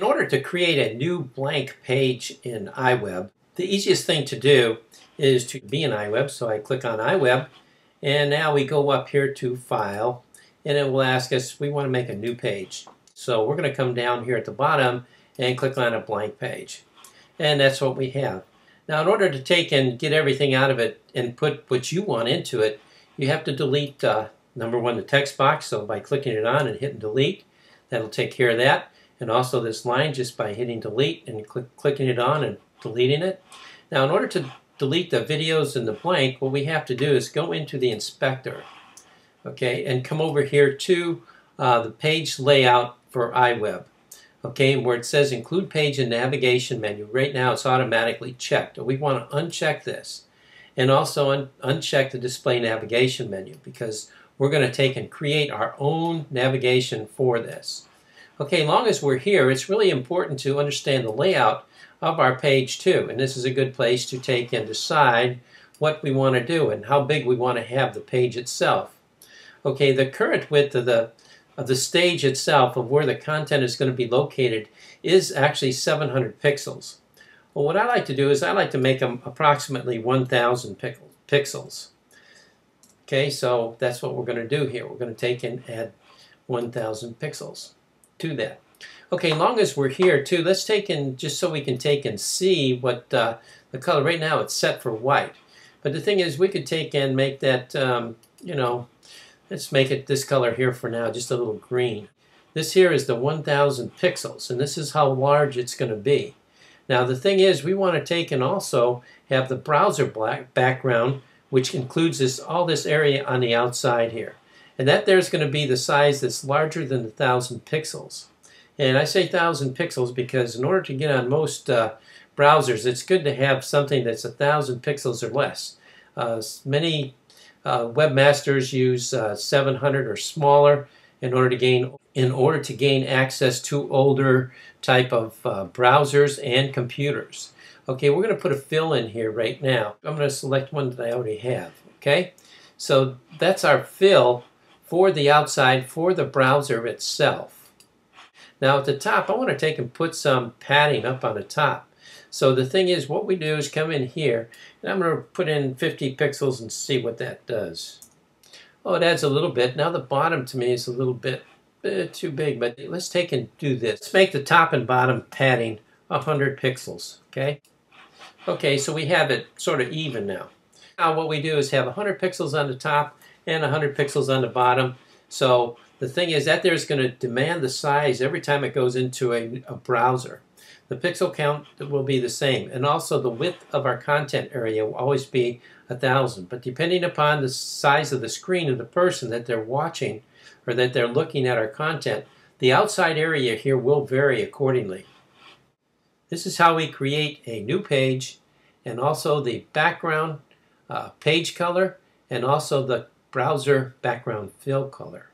In order to create a new blank page in iWeb, the easiest thing to do is to be in iWeb. So I click on iWeb, and now we go up here to File, and it will ask us, we want to make a new page. So we're going to come down here at the bottom and click on a blank page. And that's what we have. Now, in order to take and get everything out of it and put what you want into it, you have to delete, number one, the text box. So by clicking it on and hitting delete, that'll take care of that. And also this line, just by hitting delete and clicking it on and deleting it. Now, in order to delete the videos in the blank, what we have to do is go into the inspector, okay, and come over here to the page layout for iWeb, okay, where it says include page in navigation menu. Right now it's automatically checked. We want to uncheck this, and also uncheck the display navigation menu, because we're going to take and create our own navigation for this. Okay, long as we're here, it's really important to understand the layout of our page too, and this is a good place to take and decide what we want to do and how big we want to have the page itself. Okay, the current width of the stage itself, of where the content is going to be located, is actually 700 pixels. Well, what I like to do is I like to make them approximately 1,000 pixels. Okay, so that's what we're going to do here. We're going to take and add 1,000 pixels to that. Okay, long as we're here too, let's take and, just so we can take and see what the color. Right now it's set for white, but the thing is, we could take and make that, you know, let's make it this color here for now, just a little green. This here is the 1,000 pixels, and this is how large it's going to be. Now the thing is, we want to take and also have the browser black background, which includes this, all this area on the outside here. And that there's going to be the size that's larger than the 1,000 pixels. And I say 1,000 pixels because in order to get on most browsers, it's good to have something that's 1,000 pixels or less. Many webmasters use 700 or smaller in order to gain access to older type of browsers and computers. Okay, we're going to put a fill in here right now. I'm going to select one that I already have. Okay, so that's our fill for the outside, for the browser itself. Now at the top, I want to take and put some padding up on the top. So the thing is, what we do is come in here, and I'm going to put in 50 pixels and see what that does. Oh, it adds a little bit. Now the bottom to me is a little bit too big, but let's take and do this. Let's make the top and bottom padding 100 pixels, okay? Okay, so we have it sort of even now. Now what we do is have 100 pixels on the top and 100 pixels on the bottom. So the thing is that there's going to demand the size every time it goes into a browser. The pixel count will be the same, and also the width of our content area will always be 1,000. But depending upon the size of the screen of the person that they're watching or that they're looking at our content, the outside area here will vary accordingly. This is how we create a new page, and also the background page color, and also the browser background fill color.